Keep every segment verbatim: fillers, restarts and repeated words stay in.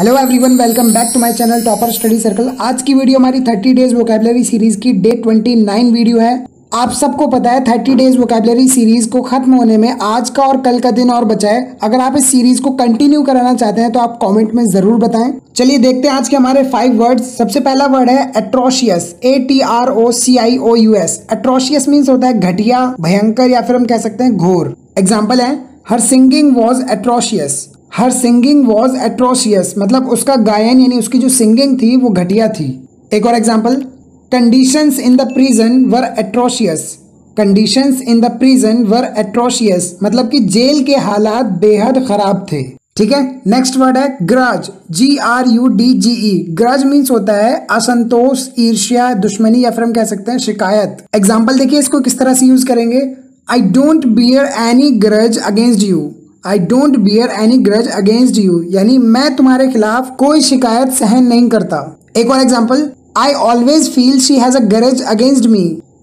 Hello everyone, welcome back to my channel topper study circle. आज की video हमारी thirty days vocabulary series की day उनतीस video है। आप सबको पता है थर्टी डेज वोकैबुलरी सीरीज को खत्म होने में आज का और कल का दिन और बचा है। अगर आप इस सीरीज को कंटिन्यू कराना चाहते हैं तो आप कॉमेंट में जरूर बताएं। चलिए देखते हैं आज के हमारे फाइव वर्ड्स। सबसे पहला वर्ड है atrocious, A T R O C I O U S. Atrocious means होता है घटिया, भयंकर या फिर हम कह सकते हैं घोर। एग्जाम्पल है her singing was atrocious. Her singing was atrocious मतलब उसका गायन यानी उसकी जो सिंगिंग थी वो घटिया थी। एक और example, conditions in the prison were atrocious. Conditions in the prison were atrocious मतलब कि जेल के हालात बेहद खराब थे। ठीक है, नेक्स्ट वर्ड है grudge, G R U D G E. Grudge means होता है असंतोष, ईर्ष्या, दुश्मनी या फिर हम कह सकते हैं शिकायत। एग्जाम्पल देखिए इसको किस तरह से यूज करेंगे। I don't bear any grudge against you. I don't bear any grudge against you यानी मैं तुम्हारे खिलाफ कोई शिकायत सहन नहीं करता। एक और example, I always feel she has a grudge against me.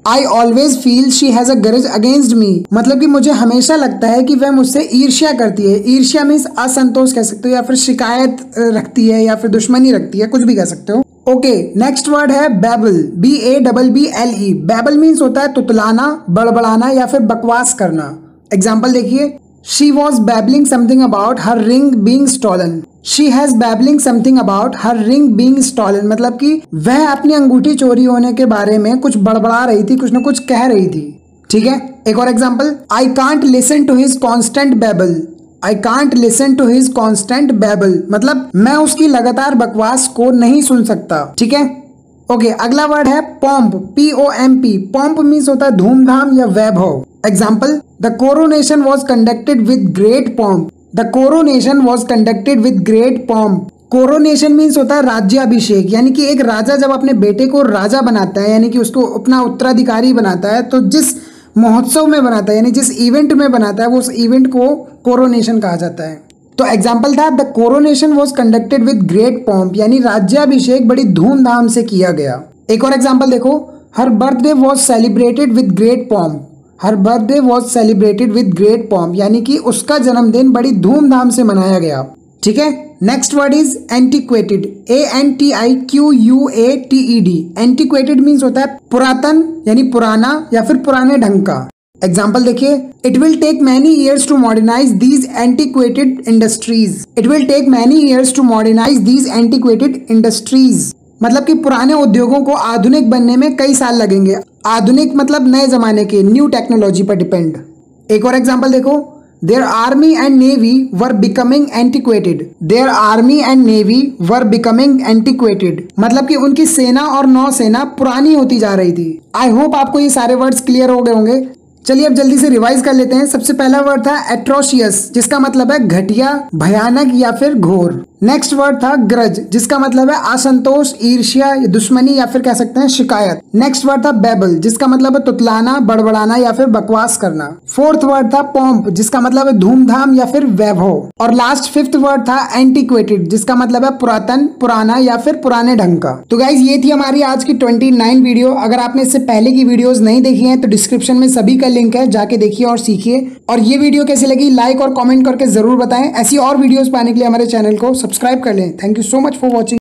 I always feel she has a grudge against me मतलब कि मुझे हमेशा लगता है कि वह मुझसे ईर्ष्या करती है। ईर्ष्या मीन्स असंतोष कह सकते हो या फिर शिकायत रखती है या फिर दुश्मनी रखती है, कुछ भी कह सकते हो। ओके, नेक्स्ट वर्ड है babble, B A double B L E. Babble means होता है तुतलाना, बड़बड़ाना या फिर बकवास करना। एग्जाम्पल देखिए, she was babbling something about her ring being stolen. She has babbling something about her ring being stolen मतलब कि वह अपनी अंगूठी चोरी होने के बारे में कुछ बड़बड़ा रही थी, कुछ न कुछ कह रही थी। ठीक है, एक और example, I can't listen to his constant babble. I can't listen to his constant babble मतलब मैं उसकी लगातार बकवास को नहीं सुन सकता। ठीक है, ओके okay, अगला वर्ड है pomp, P O M P. Pomp means होता है धूमधाम या वैभव। Example, the coronation was conducted with great pomp. The coronation was conducted with great pomp. Coronation means होता है राज्याभिषेक यानी कि एक राजा जब अपने बेटे को राजा बनाता है यानी कि उसको अपना उत्तराधिकारी बनाता है तो जिस महोत्सव में बनाता है यानी जिस इवेंट में बनाता है वो उस इवेंट को कोरोनेशन कहा जाता है। तो एग्जाम्पल था the coronation was conducted with great pomp यानी राज्याभिषेक बड़ी धूमधाम से किया गया। एक और एग्जाम्पल देखो, her birthday was celebrated with great pomp. Her birthday was celebrated with great pomp यानी कि उसका जन्मदिन बड़ी धूमधाम से मनाया गया। ठीक है, next word is antiquated, A N T I Q U A T E D. Antiquated means होता है पुरातन यानी पुराना या फिर पुराने ढंग का। एग्जाम्पल देखिए, it will take many years to modernise these antiquated industries. It will take many years to modernise these antiquated industries मतलब कि पुराने उद्योगों को आधुनिक बनने में कई साल लगेंगे। आधुनिक मतलब नए जमाने के, न्यू टेक्नोलॉजी पर डिपेंड। एक और एग्जांपल देखो, their army and navy were becoming antiquated. Their army and navy were becoming antiquated मतलब कि उनकी सेना और नौसेना पुरानी होती जा रही थी। आई होप आपको ये सारे वर्ड्स क्लियर हो गए होंगे। चलिए अब जल्दी से रिवाइज कर लेते हैं। सबसे पहला वर्ड था एट्रोशियस जिसका मतलब है घटिया, भयानक या फिर घोर। नेक्स्ट वर्ड था ग्रज जिसका मतलब है असंतोष, ईर्ष्या, दुश्मनी या फिर कह सकते हैं शिकायत। नेक्स्ट वर्ड था बैबल जिसका मतलब है तुतलाना, बड़बड़ाना या फिर बकवास करना। फोर्थ वर्ड था पॉम्प जिसका मतलब है धूमधाम या फिर वैभव। और लास्ट फिफ्थ वर्ड था एंटीक्वेटेड जिसका मतलब है पुरातन, पुराना या फिर पुराने ढंग का। तो गाइज ये थी हमारी आज की ट्वेंटी नाइन वीडियो। अगर आपने इससे पहले की वीडियोज नहीं देखी है तो डिस्क्रिप्शन में सभी का लिंक है, जाके देखिए और सीखिए। और ये वीडियो कैसी लगी लाइक और कमेंट करके जरूर बताएं। ऐसी और वीडियोस पाने के लिए हमारे चैनल को सब्सक्राइब कर लें। Thank you so much for watching.